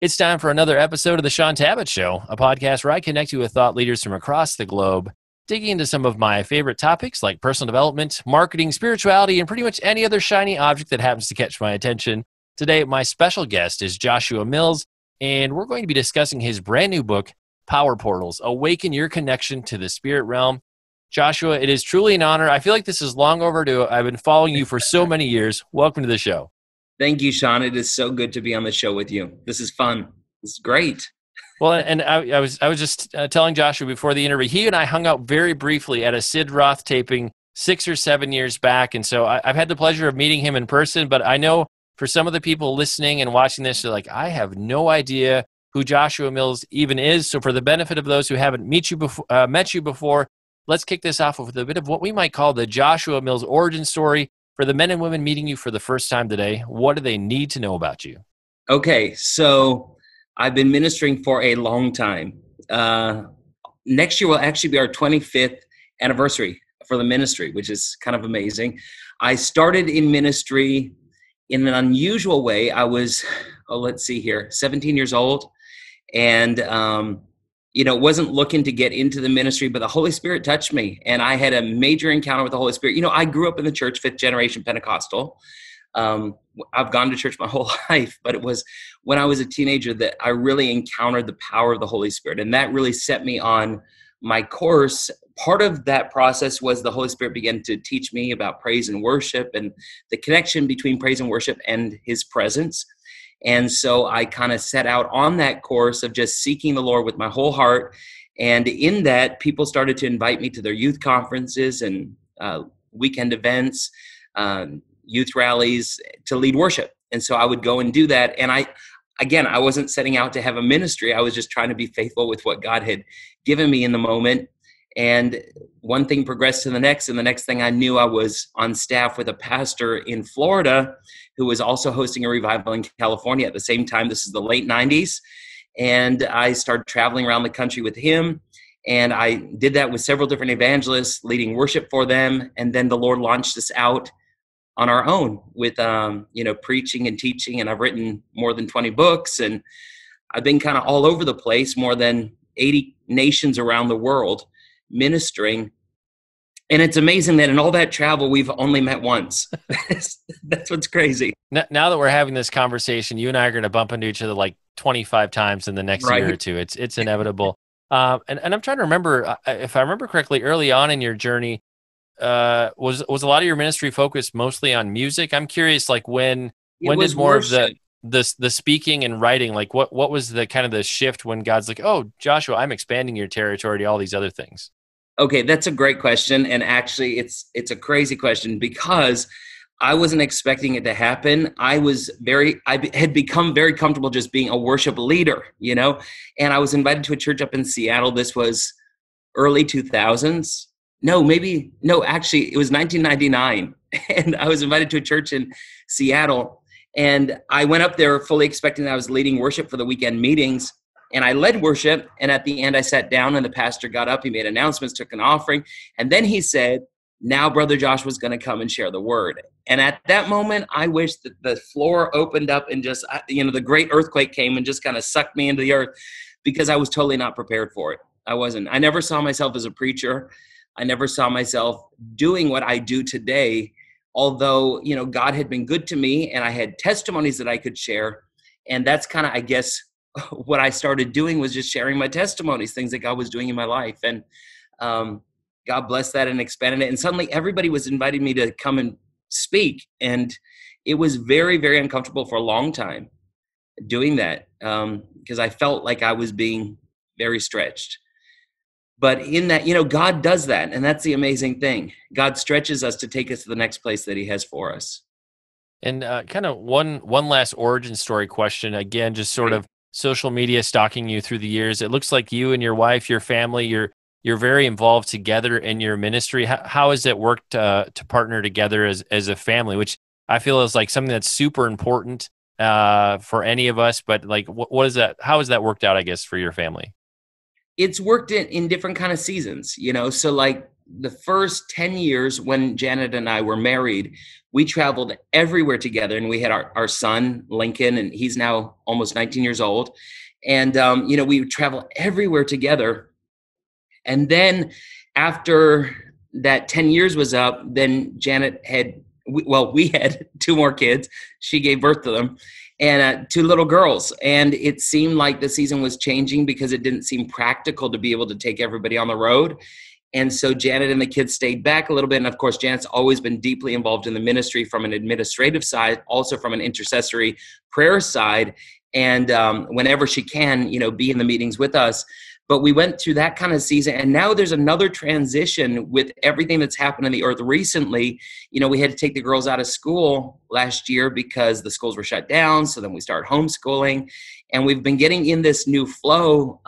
It's time for another episode of The Shaun Tabatt Show, a podcast where I connect you with thought leaders from across the globe, digging into some of my favorite topics like personal development, marketing, spirituality, and pretty much any other shiny object that happens to catch my attention. Today, my special guest is Joshua Mills, and we're going to be discussing his brand new book, Power Portals: Awaken Your Connection to the Spirit Realm. Joshua, it is truly an honor. I feel like this is long overdue. I've been following you for so many years. Welcome to the show. Thank you, Shaun. It is so good to be on the show with you. This is fun. It's great. Well, and I was just telling Joshua before the interview, he and I hung out very briefly at a Sid Roth taping 6 or 7 years back. And so I've had the pleasure of meeting him in person, but I know for some of the people listening and watching this, they're like, I have no idea who Joshua Mills even is. So for the benefit of those who haven't met you before, let's kick this off with a bit of what we might call the Joshua Mills origin story. For the men and women meeting you for the first time today, what do they need to know about you? Okay, so I've been ministering for a long time. Next year will actually be our 25th anniversary for the ministry, which is kind of amazing. I started in ministry in an unusual way. I was, 17 years old, and wasn't looking to get into the ministry, but the Holy Spirit touched me, and I had a major encounter with the Holy Spirit. You know, I grew up in the church, fifth generation Pentecostal. I've gone to church my whole life, but it was when I was a teenager that I really encountered the power of the Holy Spirit, and that really set me on my course. Part of that process was the Holy Spirit began to teach me about praise and worship and the connection between praise and worship and His presence. And so I kind of set out on that course of just seeking the Lord with my whole heart. And in that, people started to invite me to their youth conferences and weekend events, youth rallies to lead worship. And so I would go and do that. And I wasn't setting out to have a ministry. I was just trying to be faithful with what God had given me in the moment. And one thing progressed to the next, and the next thing I knew, I was on staff with a pastor in Florida who was also hosting a revival in California at the same time. This is the late 90s, and I started traveling around the country with him, and I did that with several different evangelists, leading worship for them, and then the Lord launched us out on our own with preaching and teaching, and I've written more than 20 books, and I've been kind of all over the place, more than 80 nations around the world, ministering. And it's amazing that in all that travel, we've only met once. That's what's crazy. Now that we're having this conversation, you and I are going to bump into each other like 25 times in the next year or two. It's inevitable. And I'm trying to remember, if I remember correctly, early on in your journey, was a lot of your ministry focused mostly on music? I'm curious, like when did more worship of the speaking and writing, like what was the kind of the shift when God's like, oh, Joshua, I'm expanding your territory to all these other things? Okay, that's a great question. And actually it's a crazy question because I wasn't expecting it to happen. I had become very comfortable just being a worship leader, and I was invited to a church up in Seattle. This was early 2000s. It was 1999. And I was invited to a church in Seattle. And I went up there fully expecting that I was leading worship for the weekend meetings, and I led worship. And at the end, I sat down and the pastor got up. He made announcements, took an offering. And then he said, now Brother Josh was going to come and share the word. And at that moment, I wish that the floor opened up and just, the great earthquake came and just kind of sucked me into the earth, because I was totally not prepared for it. I wasn't. I never saw myself as a preacher. I never saw myself doing what I do today. Although, God had been good to me and I had testimonies that I could share. And that's kind of, I guess, what I started doing was just sharing my testimonies, things that God was doing in my life. And God blessed that and expanded it. And suddenly everybody was inviting me to come and speak. And it was very, very uncomfortable for a long time doing that because I felt like I was being very stretched. But in that, God does that. And that's the amazing thing. God stretches us to take us to the next place that He has for us. And kind of one last origin story question, again, just sort of social media stalking you through the years. It looks like you and your wife, your family, you're very involved together in your ministry. How has it worked to partner together as a family, which I feel is like something that's super important for any of us. But like, what is that? How has that worked out, I guess, for your family? It's worked in different kind of seasons, So like the first 10 years when Janet and I were married, we traveled everywhere together, and we had our son, Lincoln, and he's now almost 19 years old. And, you know, we would travel everywhere together. And then after that 10 years was up, then Janet had, well, we had two more kids. She gave birth to them, and two little girls. And it seemed like the season was changing because it didn't seem practical to be able to take everybody on the road. And so Janet and the kids stayed back a little bit. And of course, Janet's always been deeply involved in the ministry from an administrative side, also from an intercessory prayer side. And whenever she can, you know, be in the meetings with us. But we went through that kind of season. And now there's another transition with everything that's happened in the earth recently. You know, we had to take the girls out of school last year because the schools were shut down. So then we started homeschooling, and we've been getting in this new flow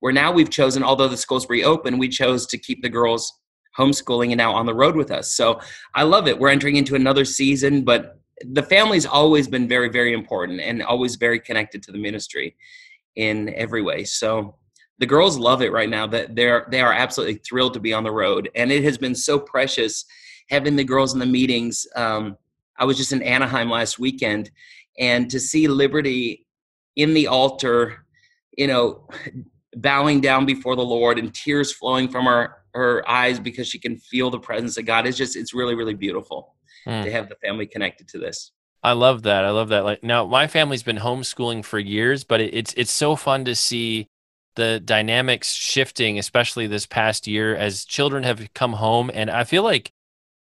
where now we've chosen, although the schools reopened, we chose to keep the girls homeschooling and now on the road with us. So I love it. We're entering into another season, but the family's always been very, very important and always very connected to the ministry in every way. So the girls love it right now. That they are absolutely thrilled to be on the road. And it has been so precious having the girls in the meetings. I was just in Anaheim last weekend, and to see Liberty in the altar, you know, bowing down before the Lord and tears flowing from her eyes because she can feel the presence of God. It's really, really beautiful to have the family connected to this. I love that. I love that. Like, now my family's been homeschooling for years, but it's so fun to see the dynamics shifting, especially this past year as children have come home. And I feel like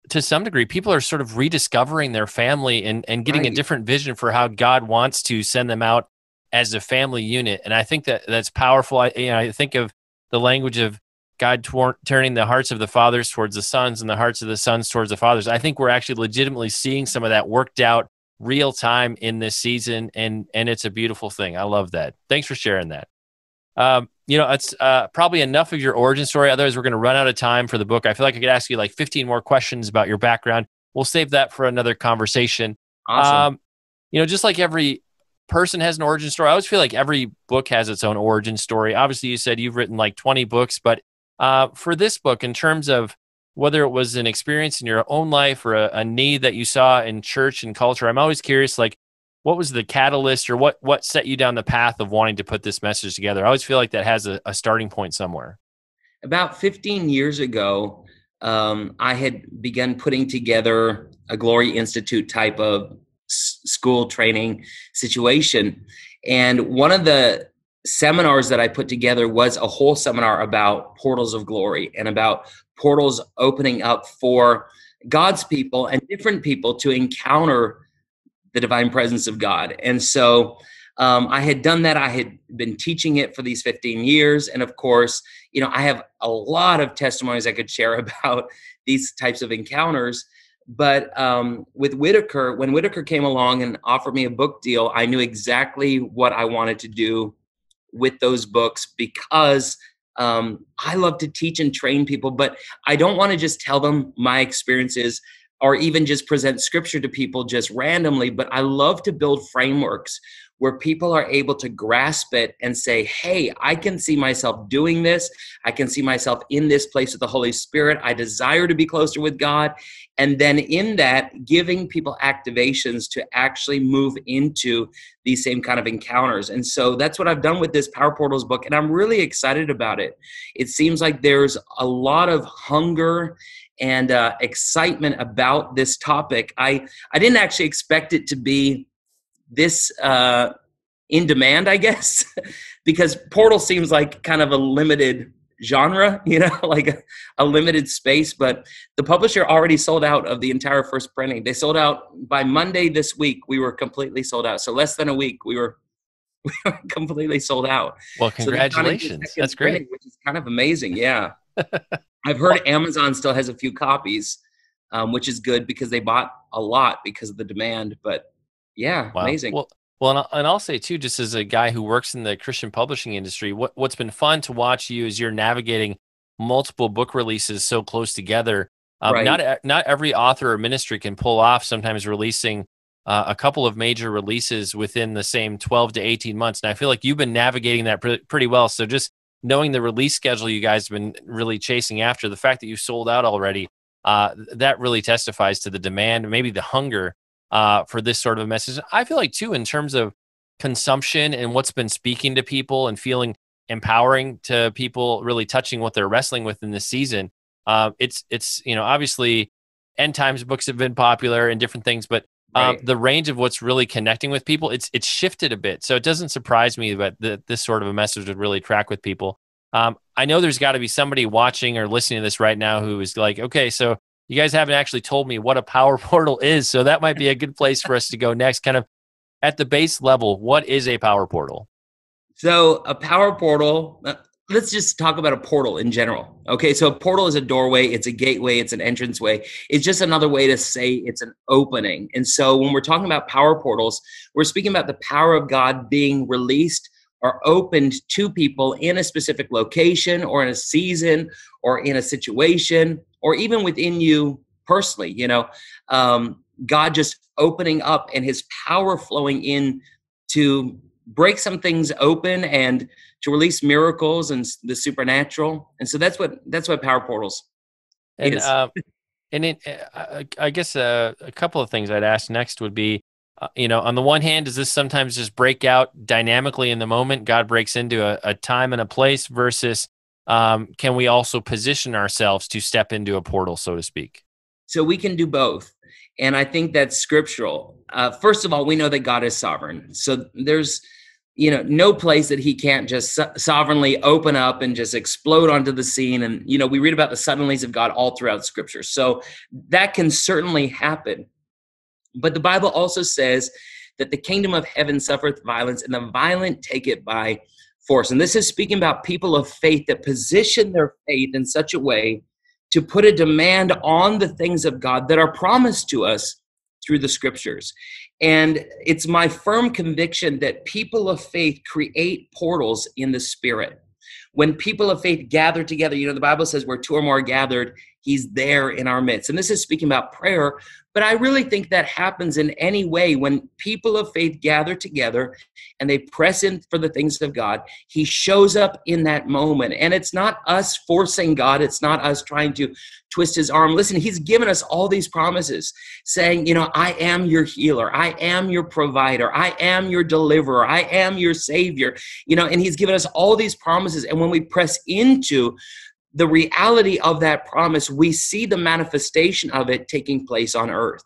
to some degree, people are sort of rediscovering their family and getting a different vision for how God wants to send them out as a family unit. And I think that that's powerful. I think of the language of God turning the hearts of the fathers towards the sons and the hearts of the sons towards the fathers. I think we're actually legitimately seeing some of that worked out real time in this season. And it's a beautiful thing. I love that. Thanks for sharing that. You know, it's probably enough of your origin story. Otherwise, we're going to run out of time for the book. I feel like I could ask you like 15 more questions about your background. We'll save that for another conversation. Awesome. You know, just like every person has an origin story. I always feel like every book has its own origin story. Obviously, you said you've written like 20 books, but for this book, in terms of whether it was an experience in your own life or a need that you saw in church and culture, I'm always curious, like, what was the catalyst or what set you down the path of wanting to put this message together? I always feel like that has a starting point somewhere. About 15 years ago, I had begun putting together a Glory Institute type of school training situation. And one of the seminars that I put together was a whole seminar about portals of glory and about portals opening up for God's people and different people to encounter the divine presence of God. And so I had done that. I had been teaching it for these 15 years. And of course, you know, I have a lot of testimonies I could share about these types of encounters. But with Whitaker, when Whitaker came along and offered me a book deal, I knew exactly what I wanted to do with those books because I love to teach and train people, but I don't want to just tell them my experiences or even just present scripture to people just randomly. But I love to build frameworks where people are able to grasp it and say, hey, I can see myself doing this. I can see myself in this place with the Holy Spirit. I desire to be closer with God. And then in that, giving people activations to actually move into these same kind of encounters. And so that's what I've done with this Power Portals book. And I'm really excited about it. It seems like there's a lot of hunger and excitement about this topic. I didn't actually expect it to be this in demand, I guess, because portal seems like kind of a limited genre, you know, like a limited space. But the publisher already sold out of the entire first printing. They sold out by Monday this week. We were completely sold out. So less than a week, we were completely sold out. Well, congratulations. So that's great. Printing, which is kind of amazing. Yeah. I've heard Amazon still has a few copies, which is good because they bought a lot because of the demand, but yeah, wow. Amazing. Well, and I'll say too, just as a guy who works in the Christian publishing industry, what's been fun to watch you is you're navigating multiple book releases so close together. Right. Not every author or ministry can pull off sometimes releasing a couple of major releases within the same 12 to 18 months. And I feel like you've been navigating that pretty well. So just knowing the release schedule you guys have been really chasing after, the fact that you sold out already, that really testifies to the demand, maybe the hunger for this sort of a message. I feel like too, in terms of consumption and what's been speaking to people and feeling empowering to people, really touching what they're wrestling with in this season. It's you know, obviously end times books have been popular and different things, but right. The range of what's really connecting with people, it's shifted a bit. So it doesn't surprise me that this sort of a message would really track with people. I know there's got to be somebody watching or listening to this right now who is like, okay, so you guys haven't actually told me what a power portal is. So that might be a good place for us to go next. Kind of at the base level, what is a power portal? So a power portal, let's just talk about a portal in general. Okay, so a portal is a doorway, it's a gateway, it's an entranceway. It's just another way to say it's an opening. And so when we're talking about power portals, we're speaking about the power of God being released or opened to people in a specific location or in a season or in a situation or even within you personally, you know, God just opening up and his power flowing in to break some things open and to release miracles and the supernatural. And so that's what Power Portals is. I guess a couple of things I'd ask next would be, you know, on the one hand, does this sometimes just break out dynamically in the moment? God breaks into a time and a place versus can we also position ourselves to step into a portal, so to speak? So we can do both. And I think that's scriptural. First of all, we know that God is sovereign. So there's, you know, no place that he can't just sovereignly open up and just explode onto the scene. And, you know, we read about the suddenlies of God all throughout scripture. So that can certainly happen. But the Bible also says that the kingdom of heaven suffereth violence and the violent take it by force. And this is speaking about people of faith that position their faith in such a way to put a demand on the things of God that are promised to us through the scriptures. And it's my firm conviction that people of faith create portals in the spirit. When people of faith gather together, you know, the Bible says where two or more are gathered, he's there in our midst. And this is speaking about prayer, but I really think that happens in any way. When people of faith gather together and they press in for the things of God, he shows up in that moment. And it's not us forcing God. It's not us trying to twist his arm. Listen, he's given us all these promises saying, you know, I am your healer. I am your provider. I am your deliverer. I am your savior, you know, and he's given us all these promises. And when we press into the reality of that promise, we see the manifestation of it taking place on earth.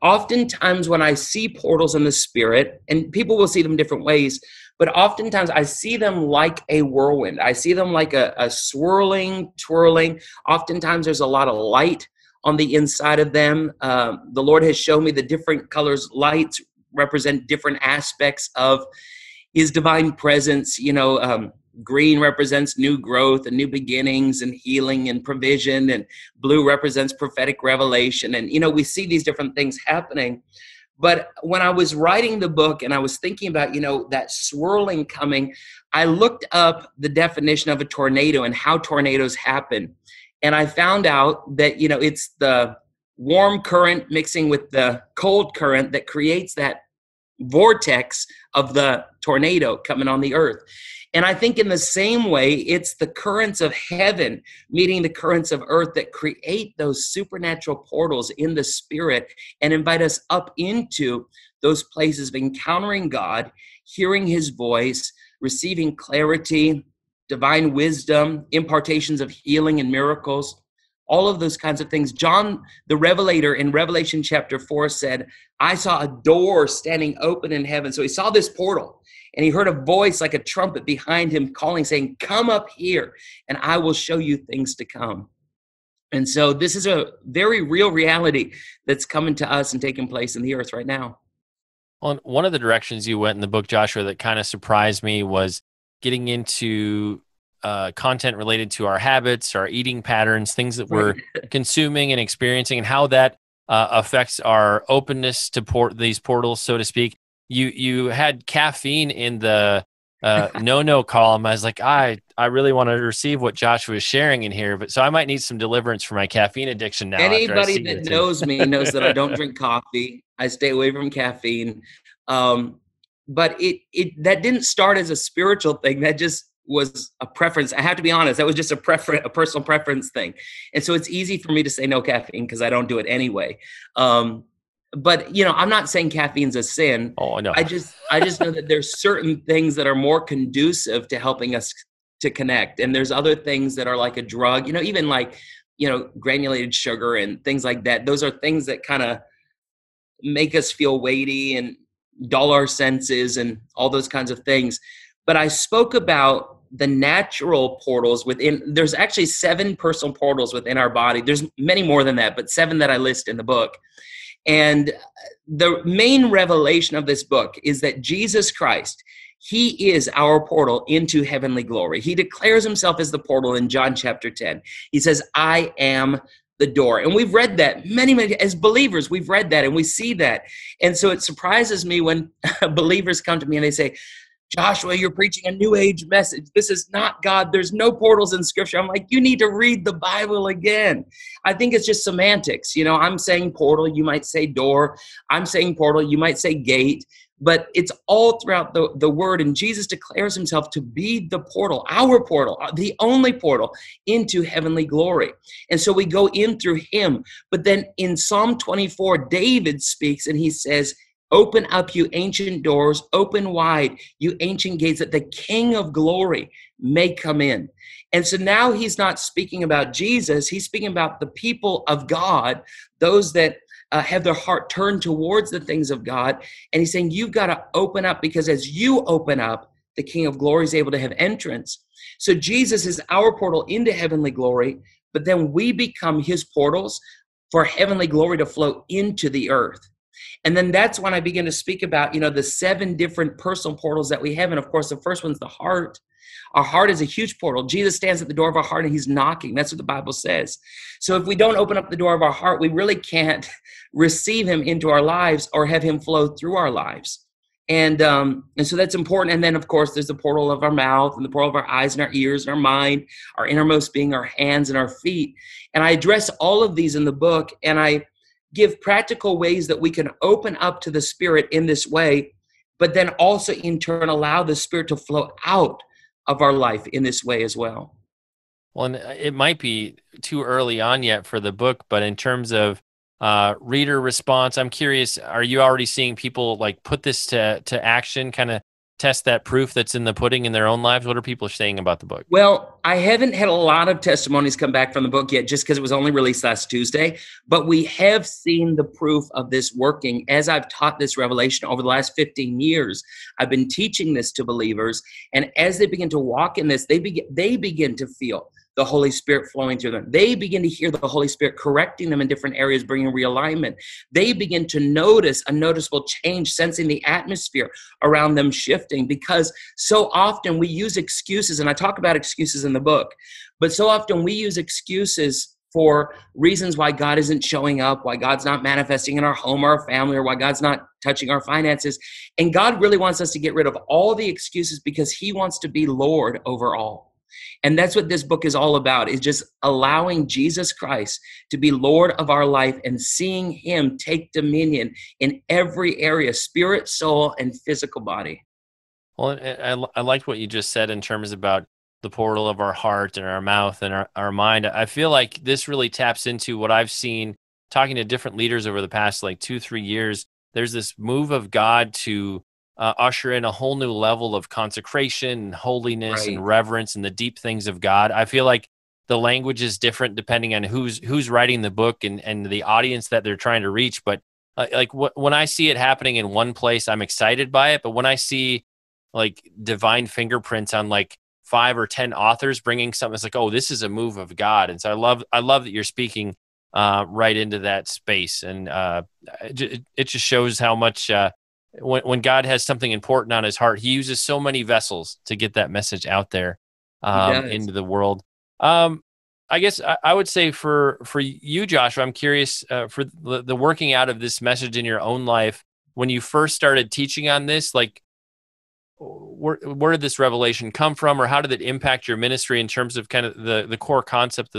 Oftentimes when I see portals in the spirit, and people will see them different ways, but oftentimes I see them like a whirlwind. I see them like a swirling, twirling. Oftentimes there's a lot of light on the inside of them. The Lord has shown me the different colors. Lights represent different aspects of his divine presence, you know, green represents new growth and new beginnings and healing and provision, and blue represents prophetic revelation. And, you know, we see these different things happening. But when I was writing the book and I was thinking about, you know, that swirling coming, I looked up the definition of a tornado and how tornadoes happen. And I found out that, you know, it's the warm current mixing with the cold current that creates that vortex of the tornado coming on the earth. And I think in the same way, it's the currents of heaven meeting the currents of earth that create those supernatural portals in the spirit and invite us up into those places of encountering God, hearing his voice, receiving clarity, divine wisdom, impartations of healing and miracles, all of those kinds of things. John the Revelator in Revelation chapter 4 said, I saw a door standing open in heaven. So he saw this portal. And he heard a voice like a trumpet behind him calling, saying, come up here and I will show you things to come. And so this is a very real reality that's coming to us and taking place in the earth right now. Well, one of the directions you went in the book, Joshua, that kind of surprised me was getting into content related to our habits, our eating patterns, things that we're consuming and experiencing, and how that affects our openness to these portals, so to speak. You had caffeine in the no column. I was like, I really want to receive what Joshua is sharing in here, but so I might need some deliverance for my caffeine addiction now. Anybody that knows me knows that I don't drink coffee. I stay away from caffeine. But it that didn't start as a spiritual thing. That just was a preference. I have to be honest, that was just a personal preference thing. And so it's easy for me to say no caffeine because I don't do it anyway. But, you know, I'm not saying caffeine's a sin. Oh, no. I just know that there's certain things that are more conducive to helping us to connect. And there's other things that are like a drug, you know, even like, you know, granulated sugar and things like that. Those are things that kind of make us feel weighty and dull our senses and all those kinds of things. But I spoke about the natural portals within. There's actually 7 personal portals within our body. There's many more than that, but 7 that I list in the book. And the main revelation of this book is that Jesus Christ, he is our portal into heavenly glory. He declares himself as the portal in John chapter 10. He says, I am the door. And we've read that many, as believers, we've read that and we see that. And so it surprises me when believers come to me and they say, Joshua, you're preaching a new age message. This is not God. There's no portals in scripture. I'm like, you need to read the Bible again. I think it's just semantics. You know, I'm saying portal, you might say door. I'm saying portal, you might say gate. But it's all throughout the word. And Jesus declares himself to be the portal, our portal, the only portal into heavenly glory. And so we go in through him. But then in Psalm 24, David speaks and he says, open up, you ancient doors, open wide, you ancient gates, that the King of glory may come in. And so now he's not speaking about Jesus. He's speaking about the people of God, those that have their heart turned towards the things of God. And he's saying, you've got to open up, because as you open up, the King of glory is able to have entrance. So Jesus is our portal into heavenly glory, but then we become his portals for heavenly glory to flow into the earth. And then that's when I begin to speak about, you know, the 7 different personal portals that we have. And of course, the first one's the heart. Our heart is a huge portal. Jesus stands at the door of our heart and he's knocking. That's what the Bible says. So if we don't open up the door of our heart, we really can't receive him into our lives or have him flow through our lives. And so that's important. And then, of course, there's the portal of our mouth and the portal of our eyes and our ears and our mind, our innermost being, our hands and our feet. And I address all of these in the book, and I give practical ways that we can open up to the Spirit in this way, but then also in turn allow the Spirit to flow out of our life in this way as well. Well, and it might be too early on yet for the book, but in terms of reader response, I'm curious, are you already seeing people like put this to action, kind of test that proof that's in the pudding in their own lives? What are people saying about the book? Well, I haven't had a lot of testimonies come back from the book yet, just because it was only released last Tuesday, but we have seen the proof of this working. As I've taught this revelation over the last 15 years, I've been teaching this to believers. And as they begin to walk in this, they begin to feel the Holy Spirit flowing through them. They begin to hear the Holy Spirit correcting them in different areas, bringing realignment. They begin to notice a noticeable change, sensing the atmosphere around them shifting, because so often we use excuses, and I talk about excuses in the book, but so often we use excuses for reasons why God isn't showing up, why God's not manifesting in our home or our family, or why God's not touching our finances. And God really wants us to get rid of all the excuses, because he wants to be Lord over all. And that's what this book is all about, is just allowing Jesus Christ to be Lord of our life and seeing him take dominion in every area, spirit, soul, and physical body. Well, I liked what you just said in terms about the portal of our heart and our mouth and our mind. I feel like this really taps into what I've seen talking to different leaders over the past like 2-3 years. There's this move of God to usher in a whole new level of consecration and holiness, right, and reverence and the deep things of God. I feel like the language is different depending on who's writing the book and the audience that they're trying to reach. But when I see it happening in one place, I'm excited by it. But when I see like divine fingerprints on like 5 or 10 authors bringing something, it's like, oh, this is a move of God. And so I love that you're speaking right into that space, and it just shows how much. When God has something important on his heart, he uses so many vessels to get that message out there into the world. I guess I would say for you, Joshua, I'm curious for the working out of this message in your own life. When you first started teaching on this, like where did this revelation come from, or how did it impact your ministry in terms of kind of the core concepts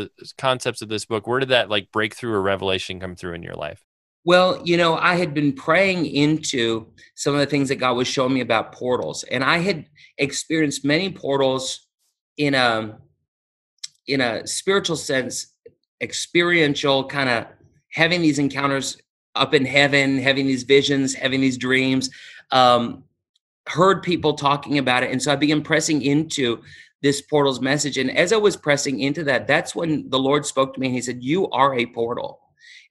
of this book? Where did that like breakthrough or revelation come through in your life? Well, you know, I had been praying into some of the things that God was showing me about portals. And I had experienced many portals in a spiritual sense, experiential, kind of having these encounters up in heaven, having these visions, having these dreams, heard people talking about it. And so I began pressing into this portal's message. And as I was pressing into that, that's when the Lord spoke to me and he said, "You are a portal."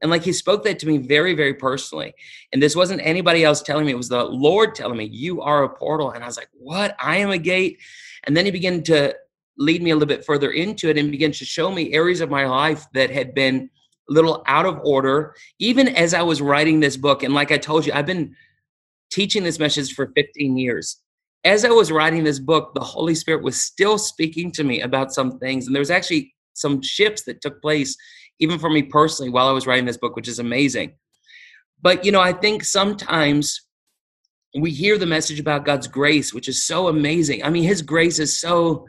And like, he spoke that to me very, very personally. And this wasn't anybody else telling me, it was the Lord telling me, "You are a portal." And I was like, what? I am a gate. And then he began to lead me a little bit further into it and began to show me areas of my life that had been a little out of order, even as I was writing this book. And like I told you, I've been teaching this message for 15 years. As I was writing this book, the Holy Spirit was still speaking to me about some things. And there was actually some shifts that took place even for me personally while I was writing this book, which is amazing. But, you know, I think sometimes we hear the message about God's grace, which is so amazing. I mean, his grace is so,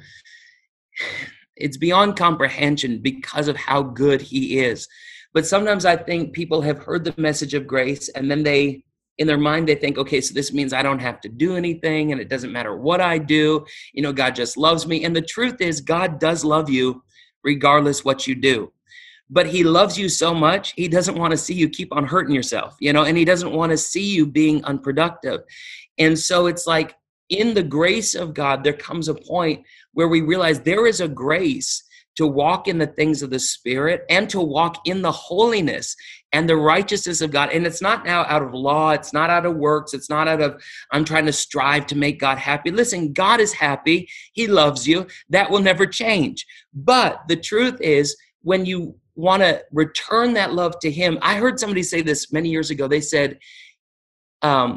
it's beyond comprehension because of how good he is. But sometimes I think people have heard the message of grace and then they, in their mind, they think, okay, so this means I don't have to do anything and it doesn't matter what I do. You know, God just loves me. And the truth is, God does love you regardless what you do. But he loves you so much, he doesn't want to see you keep on hurting yourself, you know, and he doesn't want to see you being unproductive. And so it's like, in the grace of God, there comes a point where we realize there is a grace to walk in the things of the Spirit and to walk in the holiness and the righteousness of God. And it's not now out of law. It's not out of works. It's not out of, I'm trying to strive to make God happy. Listen, God is happy. He loves you. That will never change. But the truth is, when you want to return that love to him. I heard somebody say this many years ago. They said, the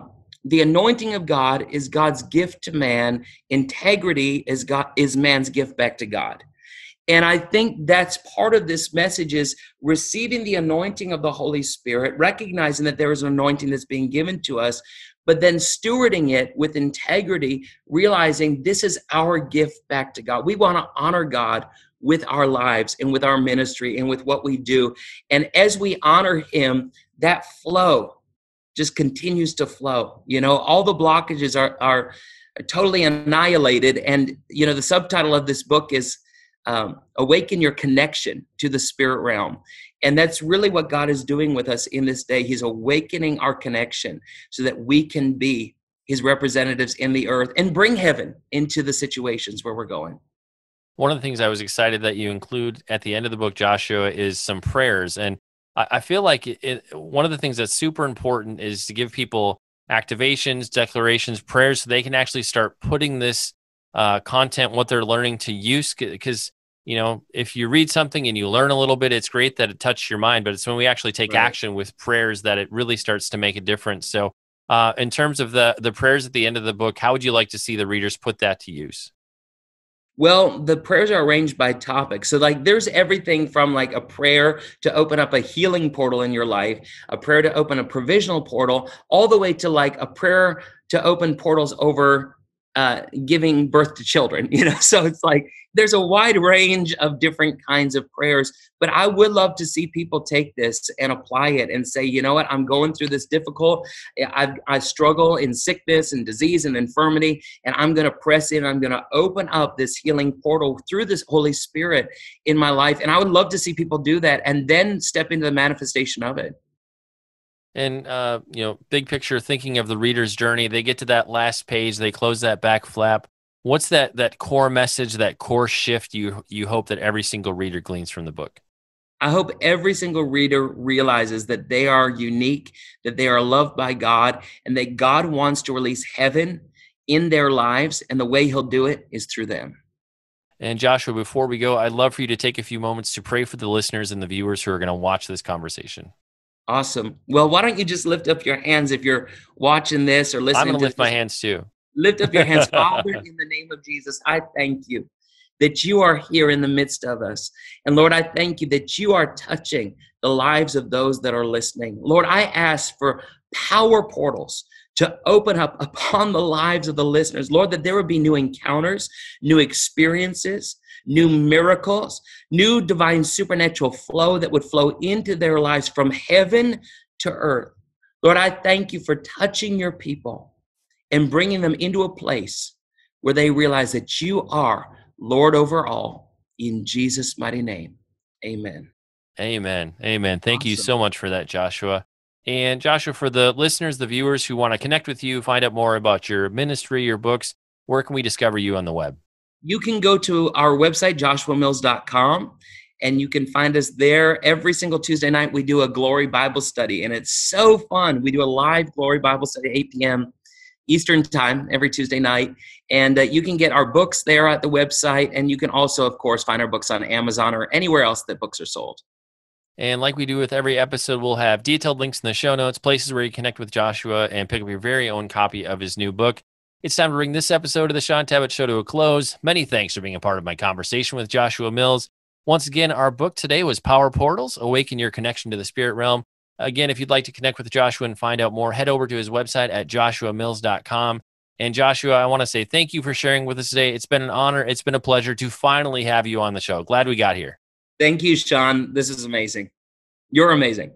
anointing of God is God's gift to man. Integrity is man's gift back to God. And I think that's part of this message, is receiving the anointing of the Holy Spirit, recognizing that there is an anointing that's being given to us, but then stewarding it with integrity, realizing this is our gift back to God. We want to honor God with our lives and with our ministry and with what we do. And as we honor him, that flow just continues to flow. You know, all the blockages are totally annihilated. And, you know, the subtitle of this book is Awaken Your Connection to the Spirit Realm. And that's really what God is doing with us in this day. He's awakening our connection so that we can be his representatives in the earth and bring heaven into the situations where we're going. One of the things I was excited that you include at the end of the book, Joshua, is some prayers. And I feel like one of the things that's super important is to give people activations, declarations, prayers, so they can actually start putting this content, what they're learning, to use. Because, you know, if you read something and you learn a little bit, it's great that it touched your mind, but it's when we actually take action with prayers that it really starts to make a difference. So in terms of the prayers at the end of the book, how would you like to see the readers put that to use? Well, the prayers are arranged by topic. So like, there's everything from like a prayer to open up a healing portal in your life, a prayer to open a provisional portal, all the way to like a prayer to open portals over giving birth to children, you know? So it's like, there's a wide range of different kinds of prayers, but I would love to see people take this and apply it and say, you know what, I'm going through this difficult. I struggle in sickness and disease and infirmity, and I'm going to press in. I'm going to open up this healing portal through this Holy Spirit in my life. And I would love to see people do that and then step into the manifestation of it. And, you know, big picture thinking of the reader's journey, they get to that last page, they close that back flap. What's that core message, that core shift you hope that every single reader gleans from the book? I hope every single reader realizes that they are unique, that they are loved by God, and that God wants to release heaven in their lives. And the way he'll do it is through them. And Joshua, before we go, I'd love for you to take a few moments to pray for the listeners and the viewers who are going to watch this conversation. Awesome. Well, why don't you just lift up your hands if you're watching this or listening? I'm going to lift my hands too. Lift up your hands. Father, in the name of Jesus, I thank you that you are here in the midst of us. And Lord, I thank you that you are touching the lives of those that are listening. Lord, I ask for power portals to open up upon the lives of the listeners. Lord, that there would be new encounters, new experiences, new miracles, new divine supernatural flow that would flow into their lives from heaven to earth. Lord, I thank you for touching your people and bringing them into a place where they realize that you are Lord over all, in Jesus' mighty name. Amen. Amen. Amen. Thank you so much for that, Joshua. And Joshua, for the listeners, the viewers who want to connect with you, find out more about your ministry, your books, where can we discover you on the web? You can go to our website, joshuamills.com, and you can find us there. Every single Tuesday night, we do a Glory Bible study, and it's so fun. We do a live Glory Bible study at 8 p.m. Eastern time every Tuesday night. And you can get our books there at the website. And you can also, of course, find our books on Amazon or anywhere else that books are sold. And like we do with every episode, we'll have detailed links in the show notes, places where you connect with Joshua and pick up your very own copy of his new book. It's time to bring this episode of the Shaun Tabatt Show to a close. Many thanks for being a part of my conversation with Joshua Mills. Once again, our book today was Power Portals: Awaken Your Connection to the Spirit Realm. Again, if you'd like to connect with Joshua and find out more, head over to his website at joshuamills.com. And Joshua, I want to say thank you for sharing with us today. It's been an honor. It's been a pleasure to finally have you on the show. Glad we got here. Thank you, Shaun. This is amazing. You're amazing.